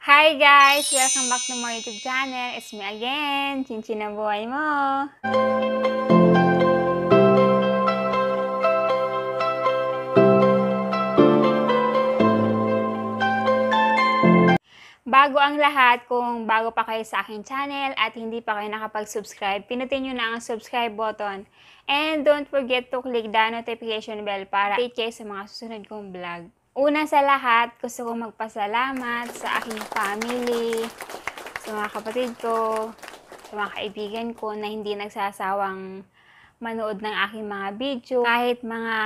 Hi guys! Welcome back to my YouTube channel. It's me again, Chinchin ang buhay mo. Bago ang lahat, kung bago pa kayo sa aking channel at hindi pa kayo nakapag-subscribe, pinutin nyo na ang subscribe button. And don't forget to click the notification bell para update kayo sa mga susunod kong vlog. Una sa lahat, gusto kong magpasalamat sa aking family, sa mga kapatid ko, sa mga kaibigan ko na hindi nagsasawang manood ng aking mga video. Kahit mga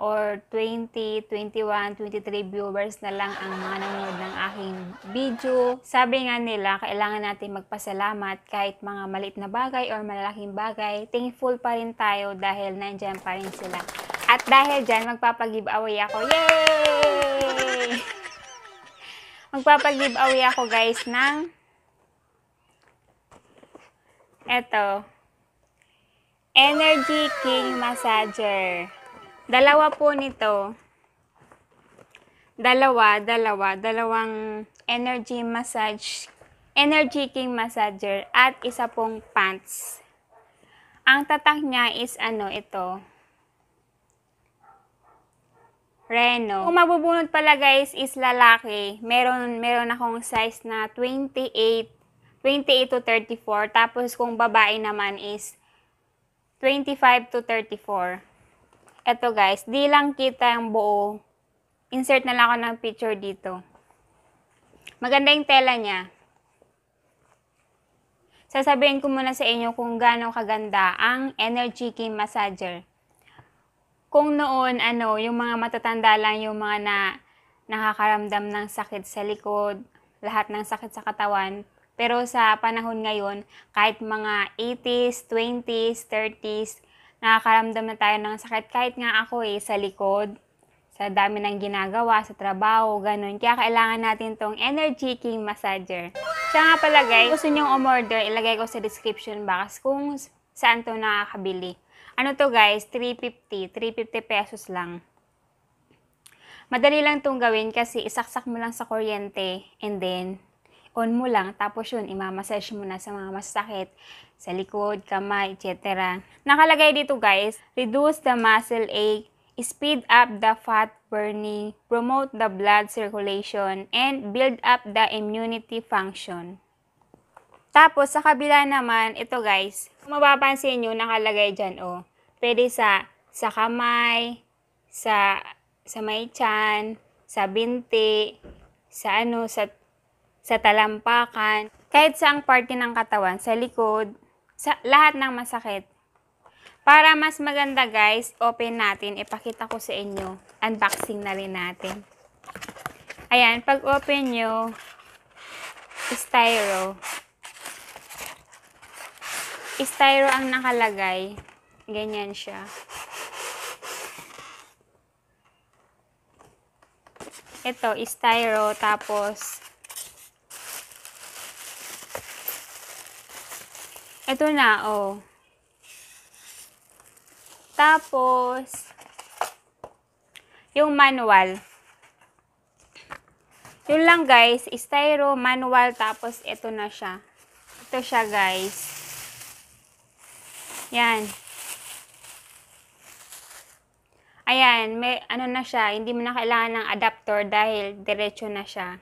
18 or 20, 21, 23 viewers na lang ang mga nanood ng aking video. Sabi nga nila, kailangan natin magpasalamat kahit mga maliit na bagay or malalaking bagay. Thankful pa rin tayo dahil nandyan pa rin sila. At dahil dyan, magpapag-giveaway ako. Yay! Magpapag-giveaway ako guys ng eto. Energy King Massager. Dalawa po nito. Dalawang Energy Massage. Energy King Massager. At isa pong pants. Ang tatak niya is ano ito. Rhino. Kung mabubunod pala guys is lalaki. Meron akong size na 28 to 34. Tapos kung babae naman is 25 to 34. Ito guys, di lang kita ang buo. Insert na lang ako ng picture dito. Maganda yung tela niya. Sasabihin ko muna sa inyo kung gaano kaganda ang Energy King Massager. Kung noon, ano, yung mga matatanda lang, yung mga nakakaramdam ng sakit sa likod, lahat ng sakit sa katawan. Pero sa panahon ngayon, kahit mga 80s, 20s, 30s, nakakaramdam na tayo ng sakit. Kahit nga ako eh, sa likod, sa dami ng ginagawa, sa trabaho, ganun. Kaya kailangan natin tong Energy King Massager. Siya nga pala guys, gusto nyong umorder, ilagay ko sa description box kung saan to nakakabili. Ano to guys? 350 pesos lang. Madali lang itong gawin kasi isaksak mo lang sa kuryente and then on mo lang. Tapos yun, imamassage mo na sa mga masakit, sa likod, kamay, etc. Nakalagay dito guys, reduce the muscle ache, speed up the fat burning, promote the blood circulation, and build up the immunity function. Tapos, sa kabila naman, ito guys, kung mapapansin nyo, nakalagay dyan, oh. Pwede sa kamay, sa may tiyan, sa binti, sa ano, sa talampakan, kahit saang parte ng katawan, sa likod, sa lahat ng masakit. Para mas maganda guys, open natin, ipakita ko sa inyo, unboxing na rin natin. Ayan, pag open nyo, styro ang nakalagay. Ganyan siya. Ito, styro. Tapos, ito na, oh. Tapos, yung manual. Yun lang, guys. Styro, manual, tapos ito na siya. Ito siya, guys. Yan. Ayan, may ano na siya, hindi mo na kailangan ng adapter dahil diretso na siya.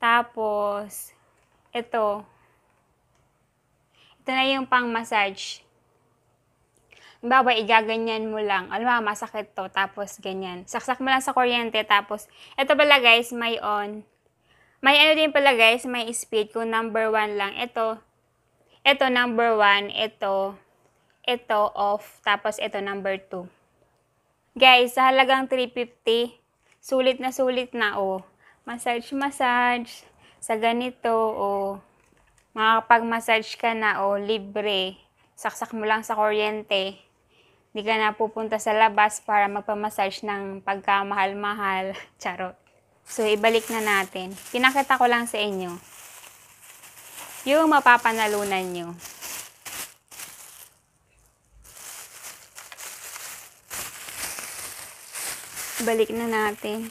Tapos, ito. Ito na yung pang-massage. Halimbawa, igaganyan mo lang. Alam mo, masakit to, tapos ganyan. Saksak mo lang sa kuryente, tapos, ito pala guys, may on. May ano din pala guys, may speed ko, number 1 lang. Ito number 1, ito off, tapos ito number 2. Guys, sa halagang 350, sulit na, oh. Massage, sa ganito, oh. Makakapag-massage ka na, oh, libre. Saksak mo lang sa kuryente. Hindi ka na pupunta sa labas para magpamassage ng pagkamahal-mahal. Charot. So, ibalik na natin. Pinakita ko lang sa inyo yung mapapanalunan nyo. Balik na natin.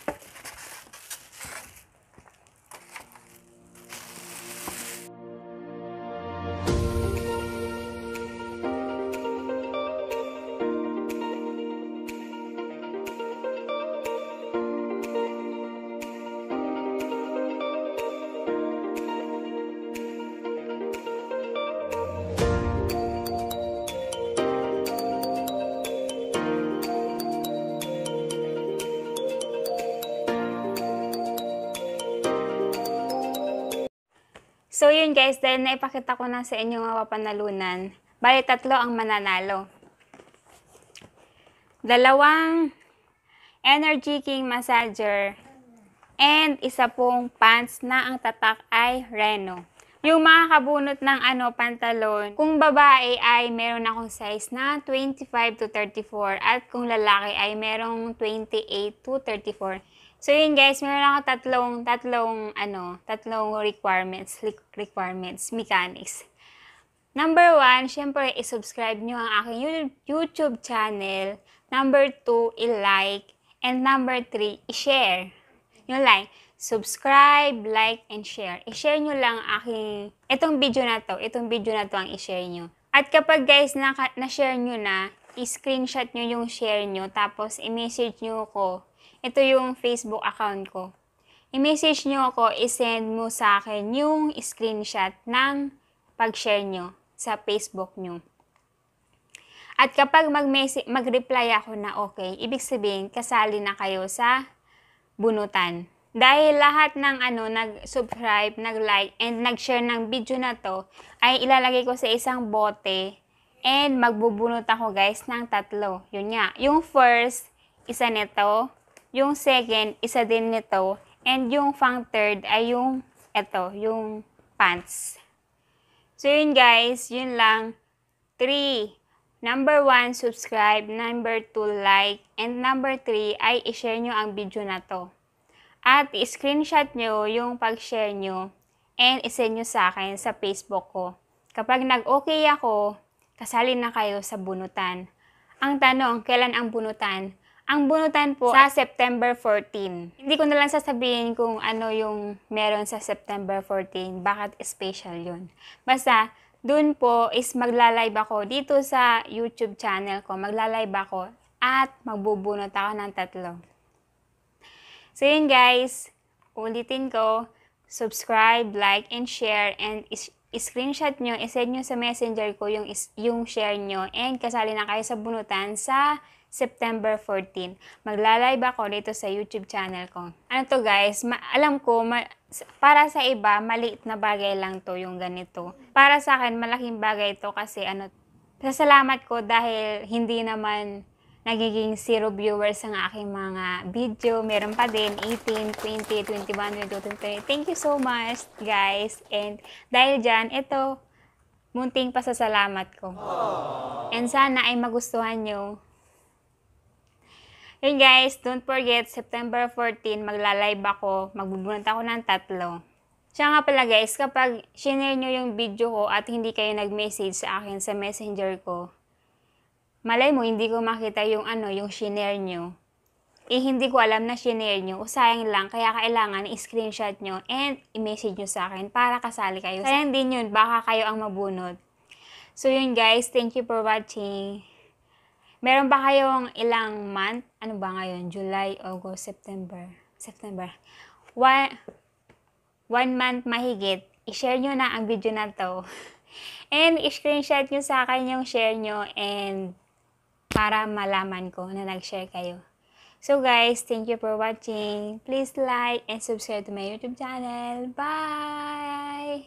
So yun guys, dahil naipakita ko na sa inyo mga kapanalunan, bali tatlo ang mananalo. Dalawang Energy King Massager and isa pong pants na ang tatak ay Rhino. Yung mga kabunot ng pantalon, kung babae ay meron akong size na 25 to 34 at kung lalaki ay merong 28 to 34. So yun guys, meron ako tatlong requirements, mechanics. Number 1, syempre i-subscribe nyo ang aking YouTube channel. Number 2, i-like. And number 3, i-share. Yung like, subscribe, like, and share. I-share nyo lang itong video na to ang i-share nyo. At kapag guys, na-share nyo na, i-screenshot nyo yung share nyo, tapos i-message nyo ko. Ito yung Facebook account ko. I-message nyo ko, i-send mo sa akin yung screenshot ng pag-share nyo sa Facebook nyo. At kapag mag-reply ako na okay, ibig sabihin, kasali na kayo sa bunutan. Dahil lahat ng nag-subscribe, nag-like, and nag-share ng video na to, ay ilalagay ko sa isang bote and magbubunot ako guys ng tatlo. Yun nga. Yung first, isa nito. Yung second, isa din nito. And yung pang-third ay yung eto, yung pants. So yun guys, yun lang. 3. Number 1, subscribe. Number 2, like. And number 3, ay i-share nyo ang video na to. At i-screenshot nyo yung pag-share nyo and i-send nyo sa akin sa Facebook ko. Kapag nag-okay ako, kasali na kayo sa bunutan. Ang tanong, kailan ang bunutan? Ang bunutan po sa September 14. Hindi ko na lang sasabihin kung ano yung meron sa September 14. Bakit special yun? Basta, dun po is maglalive ako dito sa YouTube channel ko. Maglalive ako at magbubunot ako ng tatlo. So yun guys, ulitin ko, subscribe, like, and share, and i-screenshot nyo, i-send nyo sa messenger ko yung share nyo, and kasali na kayo sa bunutan sa September 14. Maglalive ako dito sa YouTube channel ko. Ano to guys, alam ko, para sa iba, maliit na bagay lang to yung ganito. Para sa akin, malaking bagay to kasi pasalamat ko dahil hindi naman nagiging 0 viewers ang aking mga video. Meron pa din 18, 20, 21, 22, 23. Thank you so much, guys. And dahil dyan, ito, munting pasasalamat ko. Aww. And sana ay magustuhan nyo. Yun guys, don't forget, September 14, maglalive ako. Magbubunot ako ng tatlo. Siya nga pala guys, kapag shinare nyo yung video ko at hindi kayo nag-message sa akin sa messenger ko, malay mo, hindi ko makita yung yung shinare nyo. Hindi ko alam na shinare nyo. Usayang lang, kaya kailangan i-screenshot nyo and i-message nyo sa akin para kasali kayo. Kaya din yun, baka kayo ang mabunod. So yun guys, thank you for watching. Meron ba kayong ilang month? Ano ba ngayon? July, August, September. One month mahigit. I-share nyo na ang video na to. And i-screenshot nyo sa akin yung share nyo and para malaman ko na nag-share kayo. So guys, thank you for watching. Please like and subscribe to my YouTube channel. Bye!